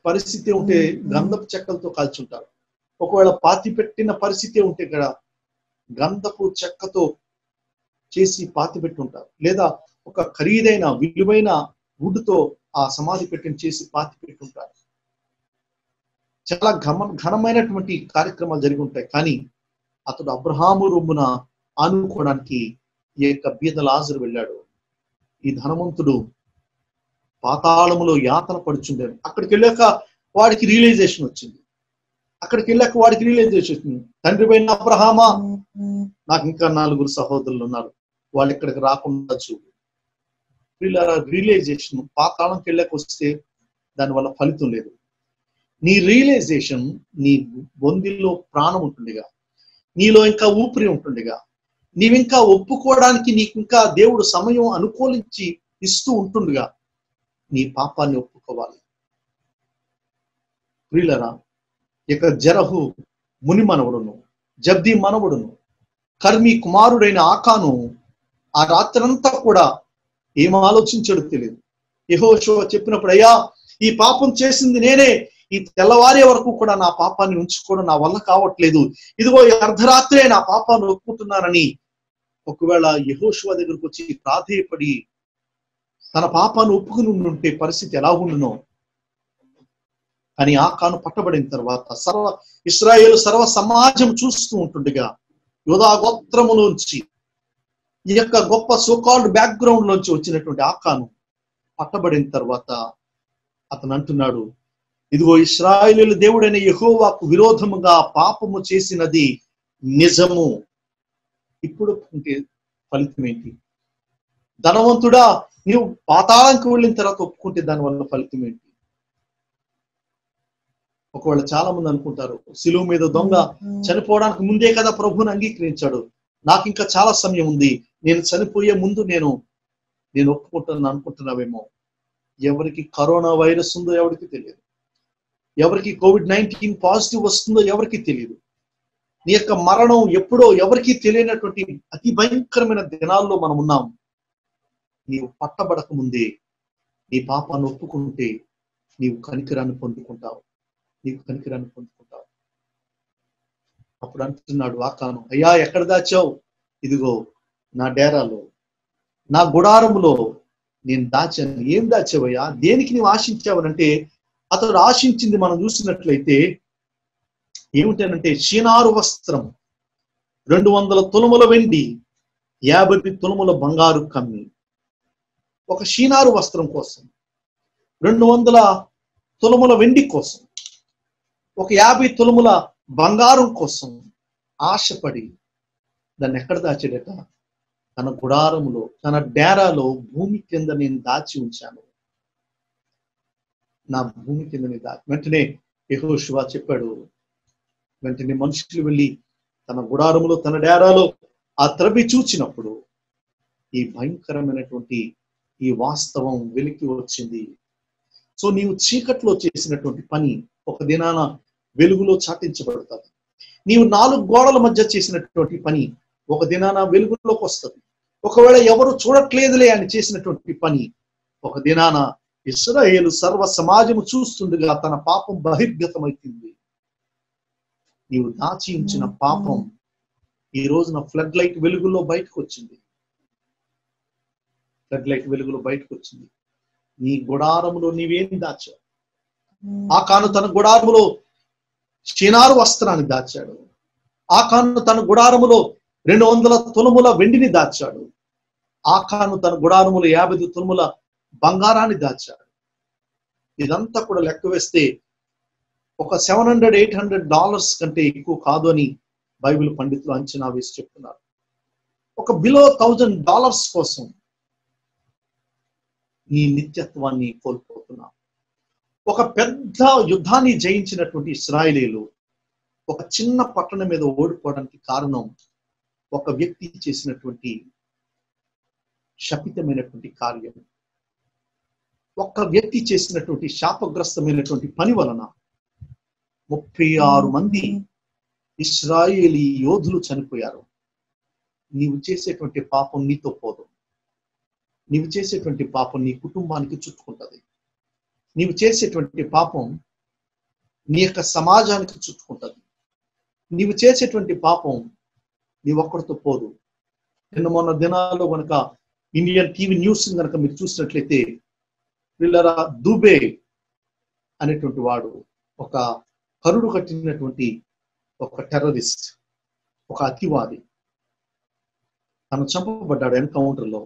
పరిస్థితి ఉంటే గంధపు చెక్కలతో కాల్చుంటారు. ఒకవేళ పాతి పెట్టిన పరిస్థితి ఉంటే ఇక్కడ గంధపు చెక్కతో చేసి పాతి పెట్టి ఉంటారు. లేదా ఒక ఖరీదైన విలువైన వుడ్తో ఆ సమాధి పెట్టిన చేసి పాతి పెట్టి ఉంటారు. చాలా ఘనమైనటువంటి కార్యక్రమాలు జరిగి ఉంటాయి. కానీ అతడు అబ్రహాము రొమ్మున ఆనుకోవడానికి ఈ యొక్క బీద లాజరు వెళ్ళాడు. ఈ ధనవంతుడు పాతాళములో యాతన పడుచుండేది. అక్కడికి వెళ్ళాక వాడికి రియలైజేషన్ వచ్చింది, తండ్రి పైన అబ్రహామా, నాకు ఇంకా 4 సహోదరులు ఉన్నారు, వాళ్ళు ఇక్కడికి రాకుండా చూడు. వీళ్ళ రియలైజేషన్ పాతాళంకి వెళ్ళాక వస్తే దానివల్ల ఫలితం లేదు. నీ రియలైజేషన్, నీ బొందిలో ప్రాణం ఉంటుండగా, నీలో ఇంకా ఊపిరి ఉంటుండగా, నీవింకా ఒప్పుకోవడానికి నీకు ఇంకా దేవుడు సమయం అనుకూలించి ఇస్తూ ఉంటుండగా నీ పాపాన్ని ఒప్పుకోవాలి. ప్రియులరా, ఇక జరహు ముని మనవడును, జబ్ది మనవడును, కర్మీ కుమారుడైన ఆకాను ఆ రాత్రంతా కూడా ఏం ఆలోచించడో తెలియదు. యెహోషువ చెప్పినప్పుడు, అయ్యా ఈ పాపం చేసింది నేనే, ఈ తెల్లవారే వరకు కూడా నా పాపాన్ని ఉంచుకోవడం నా వల్ల కావట్లేదు, ఇదిగో అర్ధరాత్రే నా పాపాన్ని ఒప్పుకుంటున్నానని ఒకవేళ యెహోషువ దగ్గరకు వచ్చి ప్రాధేయపడి తన పాపాన్ని ఒప్పుకుని ఉంటే పరిస్థితి ఎలా ఉండునో. కానీ ఆకాను పట్టబడిన తర్వాత ఇశ్రాయేలు సర్వ సమాజం చూస్తూ ఉంటుండగా, యోధా గోత్రములోంచి, ఈ యొక్క గొప్ప సోకాల్డ్ బ్యాక్గ్రౌండ్ లోంచి వచ్చినటువంటి ఆకాను పట్టబడిన తర్వాత అతను అంటున్నాడు, ఇదిగో ఇశ్రాయేలు దేవుడైన యెహోవాకు విరోధముగా పాపము చేసినది నిజము. ఇప్పుడు ఒప్పుకుంటే ఫలితం ఏంటి? ధనవంతుడా, నీవు పాతాళంకి వెళ్ళిన తర్వాత ఒప్పుకుంటే దానివల్ల ఫలితం ఏంటి? ఒకవేళ చాలా మంది అనుకుంటారు, సిలువ మీద దొంగ చనిపోవడానికి ముందే కదా ప్రభువుని అంగీకరించాడు, నాకు ఇంకా చాలా సమయం ఉంది, నేను చనిపోయే ముందు నేను ఒప్పుకుంటాను అనుకుంటున్నావేమో. ఎవరికి కరోనా వైరస్ ఉందో ఎవరికి తెలియదు, ఎవరికి COVID-19 పాజిటివ్ వస్తుందో ఎవరికి తెలియదు, నీ యొక్క మరణం ఎప్పుడో ఎవరికి తెలియనటువంటి అతి భయంకరమైన దినాల్లో మనం ఉన్నాం. నీవు పట్టబడక ముందే నీ పాపాన్ని ఒప్పుకుంటే నీవు కనికిరాన్ని పొందుకుంటావు. అప్పుడు అంటున్నాడు ఆకాను, అయ్యా ఎక్కడ దాచావు? ఇదిగో నా డేరాలో, నా గుడారములో నేను దాచాను. ఏం దాచావయ్యా? దేనికి నీవు ఆశించావనంటే, అతడు ఆశించింది మనం చూసినట్లయితే ఏమిటనంటే, షీనారు వస్త్రం, 200 తులముల వెండి, 50 తులముల బంగారు కమ్మి. ఒక షీనారు వస్త్రం కోసం, 200 తులముల వెండి కోసం, ఒక 50 తులముల బంగారం కోసం ఆశపడి దాన్ని ఎక్కడ దాచాడట? తన గుడారములో, తన డేరాలో, భూమి కింద నేను దాచి ఉంచాను, నా భూమి కింద నేను దాచి. వెంటనే యెహోషువ చెప్పాడు, వెంటనే మనుషులు వెళ్ళి తన గుడారములో, తన డేరాలో ఆ త్రవ్వి చూచినప్పుడు ఈ భయంకరమైనటువంటి ఈ వాస్తవం వెలికి వచ్చింది. సో నీవు చీకట్లో చేసినటువంటి పని ఒక దినాన వెలుగులో చాటించబడుతుంది. నీవు 4 గోడల మధ్య చేసినటువంటి పని ఒక దినాన వెలుగులోకి వస్తుంది. ఒకవేళ ఎవరు చూడట్లేదులే అని చేసినటువంటి పని ఒక దినాన ఇశ్రాయేలు సర్వ సమాజము చూస్తుండగా తన పాపం బహిర్గతమైంది. నీవు దాచి ఉంచిన పాపం ఈ రోజున ఫ్లడ్ లైట్ వెలుగులో బయటకు వచ్చింది. నీ గుడారములో నీవేం దాచావు? ఆకాను తన గుడారములో చినారు వస్త్రాన్ని దాచాడు. ఆకాను తన గుడారములో 200 తులముల వెండిని దాచాడు. ఆకాను తన గుడారములు 50 తులముల బంగారాన్ని దాచాడు. ఇదంతా కూడా లెక్క వేస్తే ఒక 700-800 డాలర్స్ కంటే ఎక్కువ కాదు అని బైబిల్ పండితులు అంచనా వేసి చెప్తున్నారు. ఒక బిలో $1000 కోసం నీ నిత్యత్వాన్ని కోల్పోతున్నావు. ఒక పెద్ద యుద్ధాన్ని జయించినటువంటి ఇశ్రాయేలీయులు ఒక చిన్న పట్టణం మీద ఓడిపోవడానికి కారణం ఒక వ్యక్తి చేసినటువంటి శపితమైనటువంటి కార్యం, ఒక్క వ్యక్తి చేసినటువంటి శాపగ్రస్తమైనటువంటి పని వలన 36 మంది ఇశ్రాయేలీ యోధులు చనిపోయారు. నీవు చేసేటువంటి పాపం నీతో పోదు, నీవు చేసేటువంటి పాపం నీ కుటుంబానికి చుట్టుకుంటుంది, నీవు చేసేటువంటి పాపం నీ యొక్క సమాజానికి చుట్టుకుంటుంది, నీవు చేసేటువంటి పాపం నీ ఒక్కరితో పోదు. నిన్న మొన్న దినాల్లో కనుక ఇండియన్ టీవీ న్యూస్ కనుక మీరు చూసినట్లయితే వీళ్ళరా దుబే అనేటువంటి వాడు ఒక కరుడు కట్టినటువంటి ఒక టెర్రరిస్ట్, ఒక అతివాది. తను చంపబడ్డాడు ఎన్కౌంటర్లో.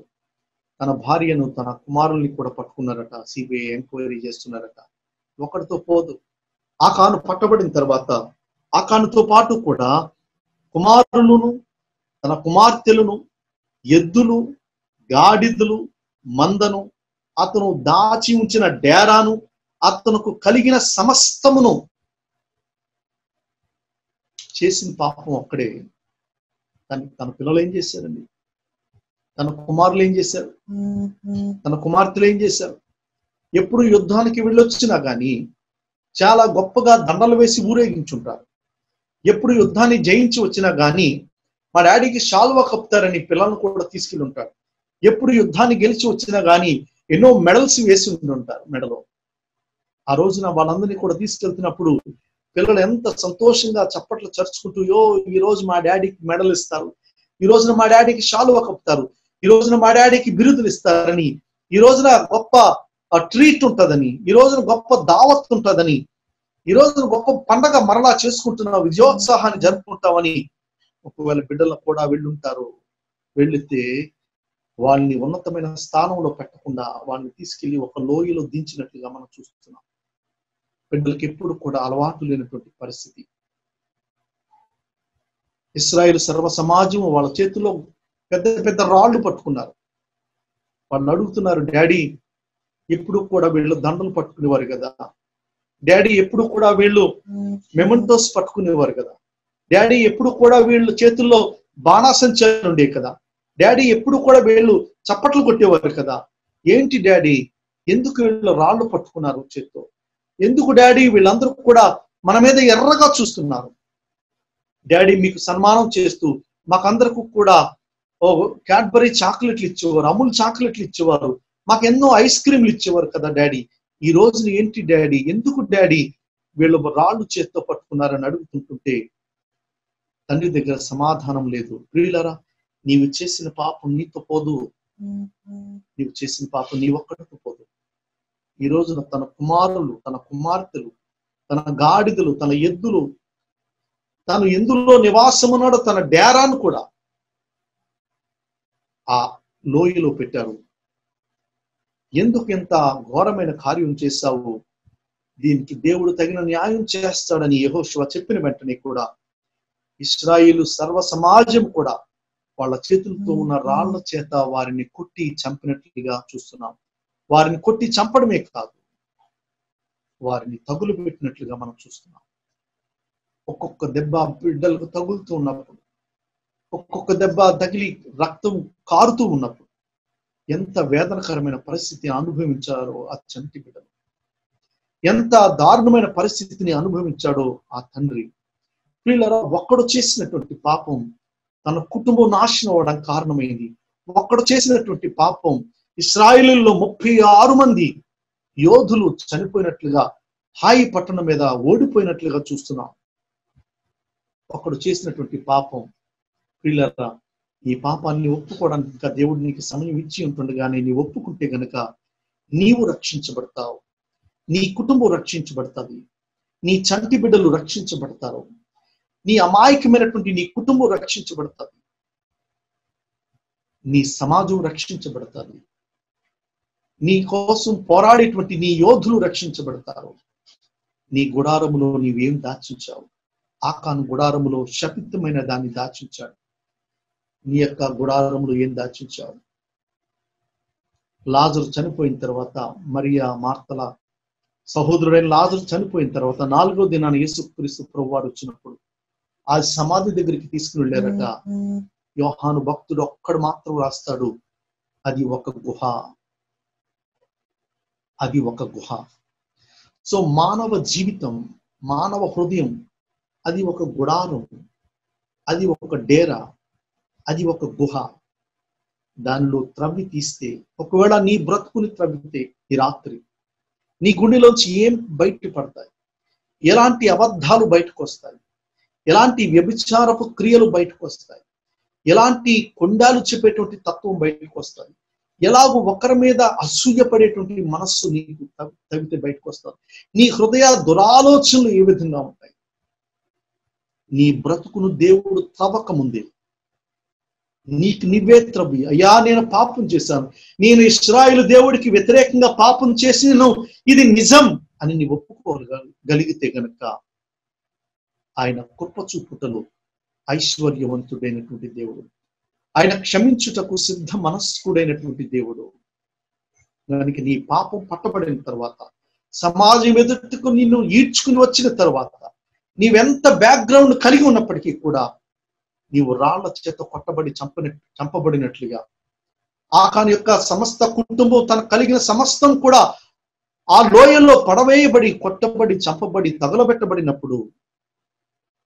తన భార్యను తన కుమారుల్ని కూడా పట్టుకున్నారట, సిబిఐ ఎంక్వైరీ చేస్తున్నారట. ఒకరితో పోదు. ఆకాను పట్టబడిన తర్వాత ఆకానుతో పాటు కూడా కుమారులను, తన కుమార్తెలను, ఎద్దులు, గాడిదలు, మందను, అతను దాచి ఉంచిన డేరాను, అతనుకు కలిగిన సమస్తమును చేసిన పాపం ఒక్కడే. తన పిల్లలు ఏం చేశారండి? తన కుమారులు ఏం చేశారు? తన కుమార్తెలు ఏం చేశారు? ఎప్పుడు యుద్ధానికి వెళ్ళొచ్చినా కానీ చాలా గొప్పగా దండలు వేసి ఊరేగించుంటారు. ఎప్పుడు యుద్ధాన్ని జయించి వచ్చినా కానీ మా డాడీకి షాల్వా కప్తారని పిల్లలను కూడా తీసుకెళ్ళి ఉంటారు. ఎప్పుడు యుద్ధాన్ని గెలిచి వచ్చినా కానీ ఎన్నో మెడల్స్ వేసి ఉంటారు మెడలో. ఆ రోజున వాళ్ళందరినీ కూడా తీసుకెళ్తున్నప్పుడు పిల్లలు ఎంత సంతోషంగా చప్పట్లు చర్చుకుంటూ, యో ఈ రోజు మా డాడీకి మెడల్ ఇస్తారు, ఈ రోజున మా డాడీకి షాలువా కప్పుతారు, ఈ రోజున మా డాడీకి బిరుదులు ఇస్తారని, ఈ రోజున గొప్ప ట్రీట్ ఉంటుందని, ఈ రోజున గొప్ప దావత్ ఉంటుందని, ఈ రోజున గొప్ప పండగ మరలా చేసుకుంటున్న విజయోత్సాహాన్ని జరుపుకుంటామని ఒకవేళ బిడ్డలు కూడా వెళ్ళుంటారు. వెళ్ళితే వాళ్ళని ఉన్నతమైన స్థానంలో పెట్టకుండా వాళ్ళని తీసుకెళ్లి ఒక లోయలో దించినట్లుగా మనం చూస్తున్నాం. బిడ్డలకి ఎప్పుడు కూడా అలవాటు లేనటువంటి పరిస్థితి. ఇశ్రాయేలు సర్వ సమాజం వాళ్ళ చేతిలో పెద్ద పెద్ద రాళ్లు పట్టుకున్నారు. వాళ్ళు అడుగుతున్నారు, డాడీ ఎప్పుడు కూడా వీళ్ళు దండలు పట్టుకునేవారు కదా, డాడీ ఎప్పుడు కూడా వీళ్ళు మెమెంటోస్ పట్టుకునేవారు కదా, డాడీ ఎప్పుడు కూడా వీళ్ళు చేతుల్లో బాణాసంచాలు ఉండే కదా, డాడీ ఎప్పుడు కూడా వీళ్ళు చప్పట్లు కొట్టేవారు కదా, ఏంటి డాడీ ఎందుకు వీళ్ళు రాళ్ళు పట్టుకున్నారు చేత్తో, ఎందుకు డాడీ వీళ్ళందరూ కూడా మన మీద ఎర్రగా చూస్తున్నారు, డాడీ మీకు సన్మానం చేస్తూ మాకందరికి కూడా ఓ క్యాడ్బరీ చాక్లెట్లు ఇచ్చేవారు, అమూల్ చాక్లెట్లు ఇచ్చేవారు, మాకు ఎన్నో ఐస్ క్రీమ్లు ఇచ్చేవారు కదా డాడీ, ఈ రోజున ఏంటి డాడీ ఎందుకు డాడీ వీళ్ళు రాళ్ళు చేత్తో పట్టుకున్నారని అడుగుతుంటుంటే తండ్రి దగ్గర సమాధానం లేదు. ప్రియులారా, నీవు చేసిన పాపం నీతో పోదు, నీవు చేసిన పాపం నీ ఒక్కడితో పోదు. ఈ రోజున తన కుమారులు, తన కుమార్తెలు, తన గాడిదలు, తన ఎద్దులు, తను ఎందులో నివాసమున్నాడో తన డేరాను కూడా ఆ లోయలో పెట్టారు. ఎందుకు ఇంత ఘోరమైన కార్యం చేశావు, దీనికి దేవుడు తగిన న్యాయం చేస్తాడని యెహోషువ చెప్పిన వెంటనే కూడా ఇశ్రాయేలు సర్వ సమాజం కూడా వాళ్ళ చేతులతో ఉన్న రాళ్ల చేత వారిని కొట్టి చంపినట్లుగా చూస్తున్నాం. వారిని కొట్టి చంపడమే కాదు, వారిని తగులు పెట్టినట్లుగా మనం చూస్తున్నాం. ఒక్కొక్క దెబ్బ బిడ్డలకు తగులుతూ ఉన్నప్పుడు, ఒక్కొక్క దెబ్బ తగిలి రక్తం కారుతూ ఉన్నప్పుడు ఎంత వేదనకరమైన పరిస్థితిని అనుభవించారో ఆ చంటి బిడ్డలు, ఎంత దారుణమైన పరిస్థితిని అనుభవించాడో ఆ తండ్రి. పిల్లల ఒక్కడు చేసినటువంటి పాపం తన కుటుంబం నాశనం అవడానికి కారణమైంది. ఒక్కడు చేసినటువంటి పాపం ఇశ్రాయేలులో 36 మంది యోధులు చనిపోయినట్లుగా, హాయి పట్టణం మీద ఓడిపోయినట్లుగా చూస్తున్నాం. ఒకడు చేసినటువంటి పాపం. పిల్లరా, ఈ పాపాన్ని ఒప్పుకోవడానికి ఇంకా దేవుడు నీకు సమయం ఇచ్చి ఉంటుండగానే నీవు ఒప్పుకుంటే గనక నీవు రక్షించబడతావు, నీ కుటుంబం రక్షించబడుతుంది, నీ చంటి బిడ్డలు రక్షించబడతారు, నీ అమాయకమైనటువంటి నీ కుటుంబం రక్షించబడుతుంది. नी समाजं रक्षिंचबडुतुंदी नी कोसं पोराडेटुवंटि नी योधुलु रक्षिंचबडुतारु नी गुडारमुलो नीवें दाचुंचावु आकानु गुडारमुलो शपितमैन दानि दाचुंचावु नी यొక్క गुडारमुलो ఏం దాచుంచావు లాజరు చనిపోయిన తర్వాత మరియా మార్తల సహోదరుడైన లాజరు చనిపోయిన తర్వాత నాలుగో దినాన యేసుక్రీస్తు ప్రభువారు వచ్చినప్పుడు ఆ సమాధి దగ్గరికి తీసుకుని వెళ్ళారట యోహాను భక్తుడు ఒక్కడు మాత్రం రాస్తాడు అది ఒక గుహ సో మానవ జీవితం మానవ హృదయం అది ఒక గుడారం అది ఒక డేరా అది ఒక గుహ దానిలో త్రవ్వి తీస్తే ఒకవేళ నీ బ్రతుకుని త్రవ్వితే ఈ రాత్రి నీ గుండెలోంచి ఏం బయట పడతాయి ఎలాంటి అబద్ధాలు బయటకు వస్తాయి ఎలాంటి వ్యభిచారపు క్రియలు బయటకు వస్తాయి ఎలాంటి కొండాలు చెప్పేటువంటి తత్వం బయటకు వస్తాయి ఎలాగో ఒకరి మీద అసూయపడేటువంటి మనస్సు నీకు తవ్వితే బయటకు వస్తాయి నీ హృదయ దురాలోచనలు ఏ విధంగా ఉంటాయి నీ బ్రతుకును దేవుడు తవ్వకముందే నీకు నువ్వే త్రవ్వి అయ్యా నేను పాపం చేశాను నేను ఇశ్రాయేలు దేవుడికి వ్యతిరేకంగా పాపం చేసినను ఇది నిజం అని నీ ఒప్పుకోగలిగితే గనుక ఆయన కృప చూపుటలో ఐశ్వర్యవంతుడైనటువంటి దేవుడు ఆయన క్షమించుటకు సిద్ధ మనస్కుడైనటువంటి దేవుడు దానికి నీ పాపం పట్టబడిన తర్వాత సమాజం ఎదుటకు నిన్ను ఈడ్చుకుని వచ్చిన తర్వాత నీవెంత బ్యాక్గ్రౌండ్ కలిగి ఉన్నప్పటికీ కూడా నీవు రాళ్ల చేత కొట్టబడి చంపబడినట్లుగా ఆకాని యొక్క సమస్త కుటుంబం తన కలిగిన సమస్తం కూడా ఆ లోయల్లో పడవేయబడి కొట్టబడి చంపబడి తగలబెట్టబడినప్పుడు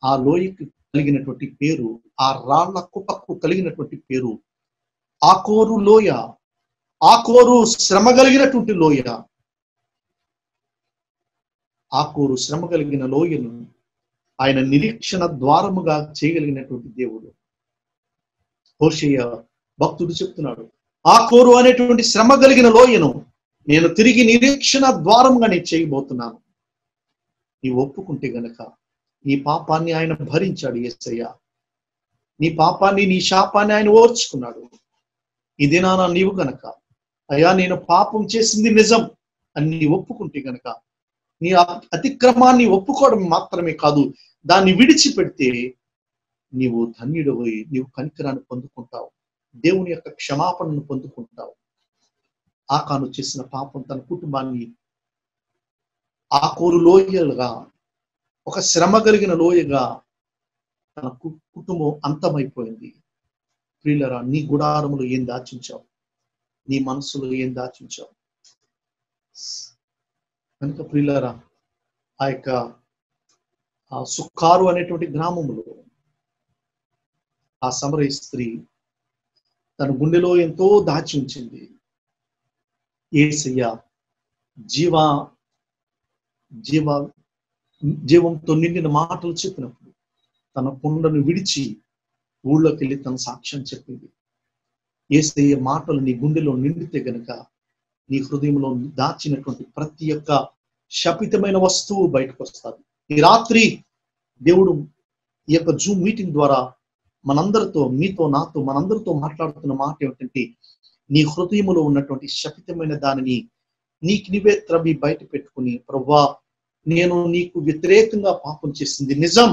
ఆ లోయకి కలిగినటువంటి పేరు ఆ రాళ్ల కుప్పకు కలిగినటువంటి పేరు ఆకోరు లోయ ఆకోరు శ్రమ కలిగినటువంటి లోయ ఆకోరు శ్రమ కలిగిన లోయను ఆయన నిరీక్షణ ద్వారముగా చేయగలిగినటువంటి దేవుడు హోషేయ భక్తుడు చెప్తున్నాడు ఆకోరు అనేటువంటి శ్రమ కలిగిన లోయను నేను తిరిగి నిరీక్షణ ద్వారముగా నేను చేయబోతున్నాను నీవు ఒప్పుకుంటే గనక నీ పాపాన్ని ఆయన భరించాడు యేసయ్య నీ పాపాన్ని నీ శాపాన్ని ఆయన ఓర్చుకున్నాడు ఈ దినాన నీవు గనక అయ్యా నేను పాపం చేసింది నిజం అని నీవు ఒప్పుకుంటే గనక నీ అతిక్రమాన్ని ఒప్పుకోవడం మాత్రమే కాదు దాన్ని విడిచిపెడితే నీవు ధన్యుడవై నీవు కనికరాన్ని పొందుకుంటావు దేవుని యొక్క క్షమాపణను పొందుకుంటావు ఆకాను చేసిన పాపం తన కుటుంబాన్ని ఆకోరు లోయలుగా ఒక శ్రమ కలిగిన లోయగా తన కుటుంబం అంతమైపోయింది ప్రియులారా నీ గుడారములో ఏం దాచుంచావు నీ మనసులో ఏం దాచుంచావు కనుక ప్రియులారా ఆ యొక్క సుక్కారు అనేటువంటి గ్రామంలో ఆ సమరయ స్త్రీ తన గుండెలో ఎంతో దాచి ఉంచింది యేసయ్య జీవంతో నిండిన మాటలు చెప్పినప్పుడు తన కుండను విడిచి ఊళ్ళోకి వెళ్ళి తన సాక్ష్యం చెప్పింది యేసయ్య మాటలు నీ గుండెలో నిండితే గనక నీ హృదయంలో దాచినటువంటి ప్రతి ఒక్క శపితమైన వస్తువు బయటకు వస్తుంది ఈ రాత్రి దేవుడు ఈ యొక్క జూమ్ మీటింగ్ ద్వారా మనందరితో మీతో నాతో మనందరితో మాట్లాడుతున్న మాట ఏమిటంటే నీ హృదయంలో ఉన్నటువంటి శపితమైన దానిని నీకు నువ్వే త్రవ్వి బయట పెట్టుకుని ప్రభువా నేను నీకు వ్యతిరేకంగా పాపం చేసింది నిజం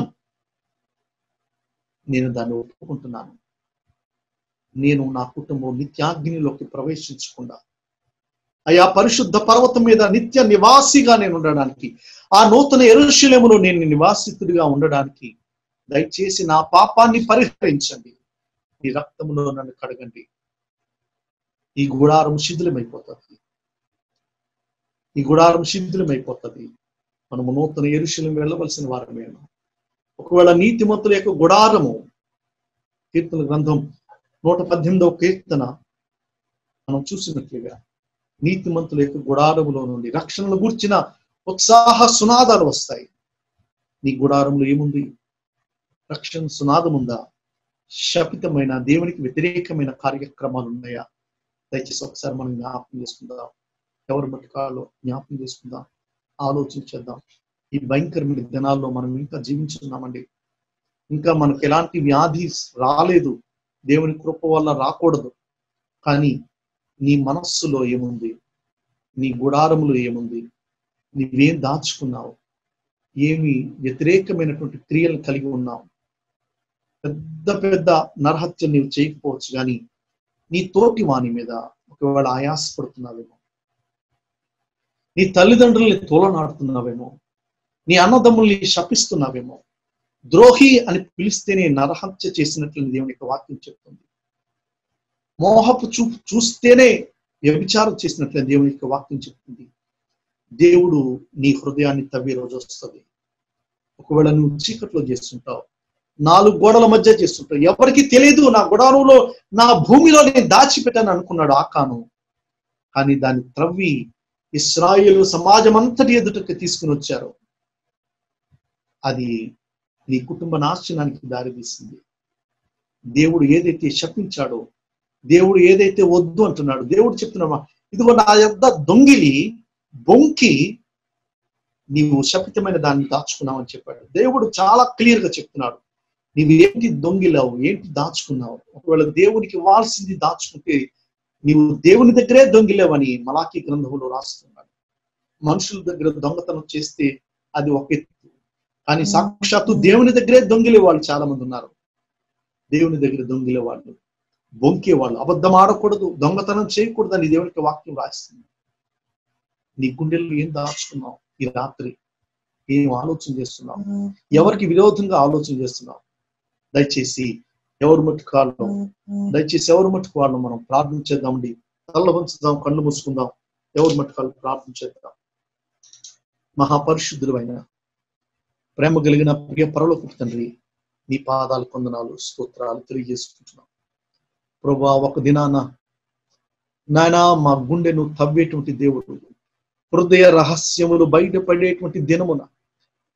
నేను దాన్ని ఒప్పుకుంటున్నాను నేను నా కుటుంబం నిత్యాగ్నిలోకి ప్రవేశించకుండా అయ్యా పరిశుద్ధ పర్వతం మీద నిత్య నివాసిగా నేను ఉండడానికి ఆ నూతన యెరూషలేములో నేను నివాసితుడిగా ఉండడానికి దయచేసి నా పాపాన్ని పరిహరించండి ఈ రక్తములో నన్ను కడగండి ఈ గుడారం శిథిలమైపోతుంది మనము నూతన యెరూషలేము వెళ్ళవలసిన వారమేనా ఒకవేళ నీతిమంతుల యొక్క గుడారము కీర్తన గ్రంథం 118వ కీర్తన మనం చూసినట్లుగా నీతిమంతుల యొక్క గుడారములో నుండి రక్షణను గూర్చిన ఉత్సాహ సునాదాలు వస్తాయి నీ గుడారంలో ఏముంది రక్షణ సునాదం ఉందా శాపితమైన దేవునికి వ్యతిరేకమైన కార్యక్రమాలు ఉన్నాయా దయచేసి ఒకసారి మనం జ్ఞాపకం చేసుకుందాం ఎవరి మట్టుకాలో జ్ఞాపకం చేసుకుందాం ఆలోచించేద్దాం ఈ భయంకరమైన దినాల్లో మనం ఇంకా జీవించున్నామండి ఇంకా మనకు ఎలాంటి వ్యాధి రాలేదు దేవుని కృప వల్ల రాకూడదు కానీ నీ మనస్సులో ఏముంది? నీ గుడారములో ఏముంది? నీవేం దాచుకున్నావు? ఏమి వ్యతిరేకమైనటువంటి క్రియలు కలిగి ఉన్నావు? పెద్ద పెద్ద నరహత్యలు నీవు చేయకపోవచ్చు, కానీ నీ తోటి వాని మీద ఒకవేళ ఆయాసపడుతున్నావేమో, నీ తల్లిదండ్రుల్ని తోలనాడుతున్నావేమో, నీ అన్నదమ్ముల్ని శపిస్తున్నావేమో. ద్రోహి అని పిలిస్తేనే నరహత్య చేసినట్లు దేవుని యొక్క వాక్యం చెప్తుంది. మోహపు చూపు చూస్తేనే వ్యభిచారం చేసినట్లు దేవుని యొక్క వాక్యం చెప్తుంది. దేవుడు నీ హృదయాన్ని తవ్వే రోజు వస్తుంది. ఒకవేళ నువ్వు చీకట్లో చేస్తుంటావు, నాలుగు గోడల మధ్య చేస్తుంటావు, ఎవరికి తెలియదు, నా గుడారంలో నా భూమిలో నేను దాచిపెట్టాను అనుకున్నాడు ఆకాను. కానీ దాన్ని త్రవ్వి ఇశ్రాయేలు సమాజం అంతటి ఎదుటకి తీసుకుని వచ్చారు. అది నీ కుటుంబ నాశనానికి దారితీసింది. దేవుడు ఏదైతే శపించాడో, దేవుడు ఏదైతే వద్దు అంటున్నాడు, దేవుడు చెప్తున్నా ఇదిగో నా యొక్క దొంగిలి బొంకి నీవు శపితమైన దాన్ని దాచుకున్నావు అని చెప్పాడు. దేవుడు చాలా క్లియర్ గా చెప్తున్నాడు, నీవు ఏంటి దొంగిలావు, ఏంటి దాచుకున్నావు. ఒకవేళ దేవునికి ఇవ్వాల్సింది దాచుకుంటే నీవు దేవుని దగ్గరే దొంగిలేవని మలాకీ గ్రంథంలో రాస్తున్నాడు. మనుషుల దగ్గర దొంగతనం చేస్తే అది ఒక ఎత్తు, కానీ సాక్షాత్తు దేవుని దగ్గరే దొంగిలే వాళ్ళు చాలా మంది ఉన్నారు. దేవుని దగ్గర దొంగిలే వాళ్ళు, బొంకేవాళ్ళు. అబద్ధం ఆడకూడదు, దొంగతనం చేయకూడదు అని దేవునికి వాక్యం రాస్తుంది. నీ గుండెల్లో ఏం దాచుకున్నావు? ఈ రాత్రి ఏం ఆలోచన చేస్తున్నావు? ఎవరికి విరోధంగా ఆలోచన చేస్తున్నావు? దయచేసి ఎవరి మట్టుకు కాళ్ళం, దయచేసి ఎవరి మట్టుకు వాళ్ళం మనం ప్రార్థన చేద్దామండి. తల్ల వంచుదాం, కళ్ళు మూసుకుందాం, ఎవరి మట్టుకు కాళ్ళు ప్రార్థన చేద్దాం. మహాపరిశుద్ధులైన ప్రేమ కలిగిన ప్రియ పరలోకపు తండ్రి, నీ పాదాలు కొందనాలు స్తోత్రాలు తెలియజేసుకుంటున్నాం. ప్రభువా, ఒక దినాన నాయనా మా గుండెను తవ్వేటువంటి దేవుడు, హృదయ రహస్యములు బయటపడేటువంటి దినమున,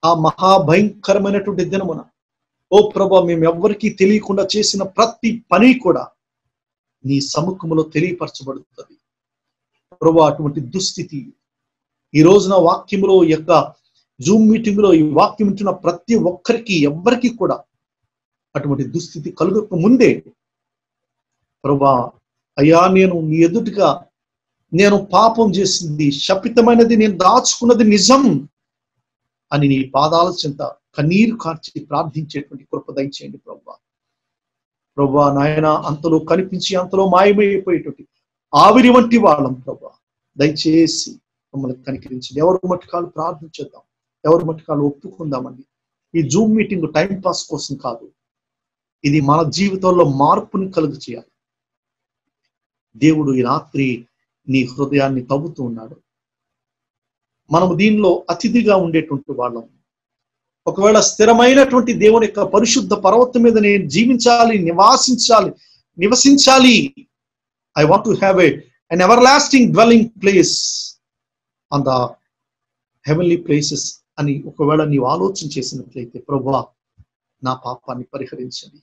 ఆ మహాభయంకరమైనటువంటి దినమున ఓ ప్రభా, మేము ఎవ్వరికీ తెలియకుండా చేసిన ప్రతి పని కూడా నీ సముఖములో తెలియపరచబడుతుంది ప్రభా. అటువంటి దుస్థితి ఈ రోజున వాక్యములో యొక్క జూమ్ మీటింగ్ లో ఈ వాక్యం వింటున్న ప్రతి ఒక్కరికి ఎవ్వరికీ కూడా అటువంటి దుస్థితి కలుగక ముందే ప్రభా, అయ్యా నేను నీ ఎదుటిగా నేను పాపం చేసింది, శపితమైనది నేను దాచుకున్నది నిజం అని నీ పాదాల చెంత కన్నీరు కార్చి ప్రార్థించేటువంటి కృప దయచేయండి ప్రభువా. ప్రభువా నాయన, అంతలో కనిపించి అంతలో మాయమైపోయేటువంటి ఆవిరి వంటి వాళ్ళం ప్రభువా, దయచేసి మమ్మల్ని కనికరించండి. ఎవరి మట్టుకాలు ప్రార్థన చేద్దాం, ఎవరి మట్టుకాలు ఒప్పుకుందామండి. ఈ జూమ్ మీటింగ్ టైం పాస్ కోసం కాదు, ఇది మన జీవితంలో మార్పుని కలుగు చేయాలి. దేవుడు ఈ రాత్రి నీ హృదయాన్ని తవ్వుతూ ఉన్నాడు. మనము దీనిలో అతిథిగా ఉండేటువంటి వాళ్ళం. ఒకవేళ స్థిరమైనటువంటి దేవుని యొక్క పరిశుద్ధ పర్వతం మీద నేను జీవించాలి, నివసించాలి. I want to have an everlasting dwelling place on the heavenly places అని ఒకవేళ నీవు ఆలోచన చేసినట్లయితే ప్రభువా, నా పాపాన్ని పరిహరించండి.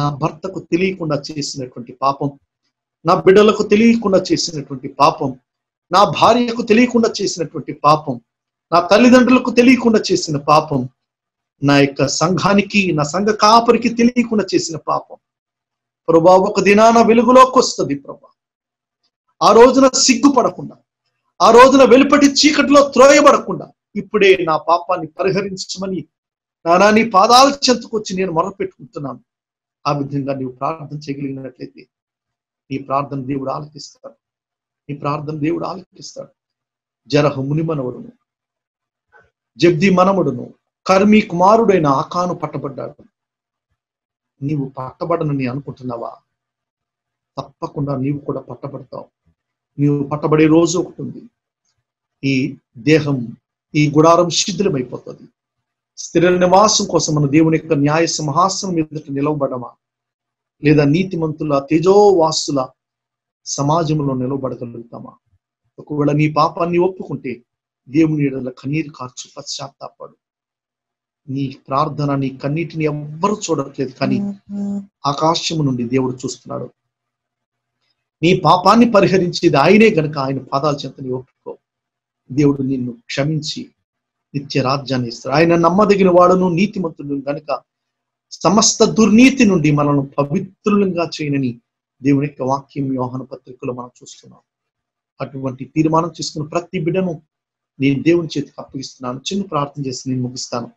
నా భర్తకు తెలియకుండా చేసినటువంటి పాపం, నా బిడ్డలకు తెలియకుండా చేసినటువంటి పాపం, నా భార్యకు తెలియకుండా చేసినటువంటి పాపం, నా తల్లిదండ్రులకు తెలియకుండా చేసిన పాపం, నా యొక్క సంఘానికి నా సంఘ కాపరికి తెలియకుండా చేసిన పాపం ప్రభా, ఒక దినాన వెలుగులోకి వస్తుంది ప్రభా. ఆ రోజున సిగ్గుపడకుండా, ఆ రోజున వెలుపటి చీకటిలో త్రోయబడకుండా ఇప్పుడే నా పాపాన్ని పరిహరించమని నానా నీ పాదాల చెంతకొచ్చి నేను మొరపెట్టుకుంటున్నాను. ఆ విధంగా నీవు ప్రార్థన చేయగలిగినట్లయితే నీ ప్రార్థన దేవుడు ఆలకిస్తాడు, నీ ప్రార్థన దేవుడు ఆలకిస్తాడు. జరహు ముని మనవరును, జబ్ది మనముడును, కర్మీ కుమారుడైన ఆకాను పట్టబడ్డాడు. నీవు పట్టబడనని అనుకుంటున్నావా? తప్పకుండా నీవు కూడా పట్టబడతావు. నీవు పట్టబడే రోజు ఒకటి ఉంది. ఈ దేహం, ఈ గుడారం శిథిలమైపోతుంది. స్థిర నివాసం కోసం మన దేవుని యొక్క న్యాయ సింహాసనం ఎదుట నిలవబడమా, లేదా నీతిమంతుల తేజోవాసుల సమాజంలో నిలవబడగలుగుతామా? ఒకవేళ నీ పాపాన్ని ఒప్పుకుంటే దేవుని ఎడల కన్నీరు కార్చు, పశ్చాత్తాపడు. నీ ప్రార్థన, నీ కన్నీటిని ఎవ్వరూ చూడట్లేదు, కానీ ఆకాశము నుండి దేవుడు చూస్తున్నాడు. నీ పాపాన్ని పరిహరించేది ఆయనే గనక ఆయన పాదాల చెంతని ఒప్పుకో. దేవుడు నిన్ను క్షమించి నిత్య రాజ్యాన్ని ఇస్తాడు. ఆయన నమ్మదగిన వాడును నీతిమంతుడు గనక సమస్త దుర్నీతి నుండి మనల్ని పవిత్రులంగా చేయనని దేవుని యొక్క వాక్యం యోహాను పత్రికలో మనం చూస్తున్నాం. అటువంటి తీర్మానం చేసుకున్న ప్రతి బిడ్డను నేను దేవుని చేతికి అప్పగిస్తున్నాను. చిన్న ప్రార్థన చేసి నేను ముగిస్తాను.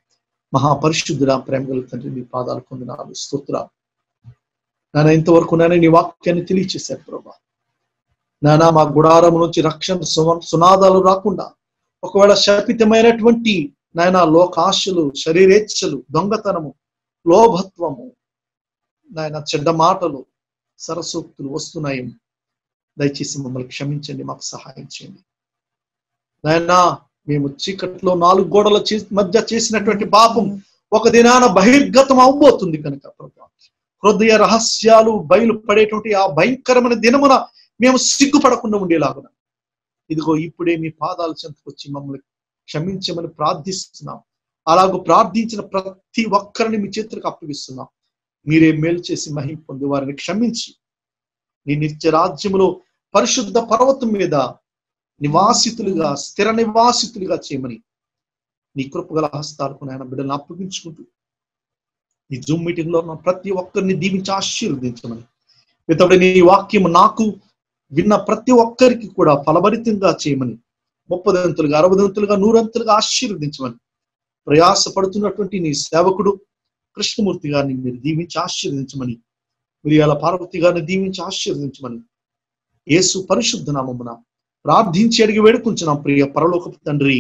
మహాపరిశుద్ధుడ, ప్రేమగల తండ్రి, మీ పాదాలు కొందనాలు స్తోత్రాలు. నాన్న, ఇంతవరకు నాన్న నీ వాక్యాన్ని తెలియచేశాను ప్రభా. నానా మా గుడారం నుంచి రక్షణ సునాదాలు రాకుండా, ఒకవేళ శాపితమైనటువంటి నాయన లోకాశలు, శరీరేచ్ఛలు, దొంగతనము, లోభత్వము, నాయన చెడ్డ మాటలు, సరసోక్తులు వస్తున్నాయి. దయచేసి మమ్మల్ని క్షమించండి, మాకు సహాయం చేయండి నాయనా. మేము చీకట్లో నాలుగు గోడల మధ్య చేసినటువంటి పాపం ఒక దినాన బహిర్గతం అవబోతుంది కనుక ప్రభు, హృదయ రహస్యాలు బయలుపడేటువంటి ఆ భయంకరమైన దినమున మేము సిగ్గుపడకుండా ఉండేలాగున ఇదిగో ఇప్పుడే మీ పాదాల చెంతకు వచ్చి మమ్మల్ని క్షమించమని ప్రార్థిస్తున్నాం. అలాగూ ప్రార్థించిన ప్రతి ఒక్కరిని మీ చేతులకు అప్పగిస్తున్నాం. మీరే మేలు చేసి మహిమ పొంది వారిని క్షమించి నీ నిత్య రాజ్యములో పరిశుద్ధ పర్వతం మీద నివాసితులుగా, స్థిర నివాసితులుగా చేయమని నీ కృపగల హస్తాలకు నాయన బిడ్డలను అప్పగించుకుంటూ నీ జూమ్ మీటింగ్ లో ఉన్న ప్రతి ఒక్కరిని దీవించి ఆశీర్వదించమని, ఇతడు నీ వాక్యం నాకు విన్న ప్రతి ఒక్కరికి కూడా ఫలభరితంగా చేయమని, 30 అంతులుగా, 60 అంతులుగా, 100 అంతులుగా ఆశీర్వదించమని ప్రయాసపడుతున్నటువంటి నీ సేవకుడు కృష్ణమూర్తి గారిని మీరు దీవించి ఆశీర్వదించమని, మిరియాల పార్వతి గారిని దీవించి ఆశీర్వదించమని యేసు పరిశుద్ధ నామమున ప్రార్థించి అడిగి వేడుకుంటున్నాం ప్రియ పరలోకపు తండ్రి.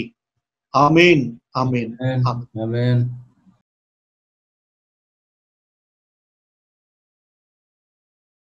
ఆమేన్ ఆమేన్ ఆమేన్.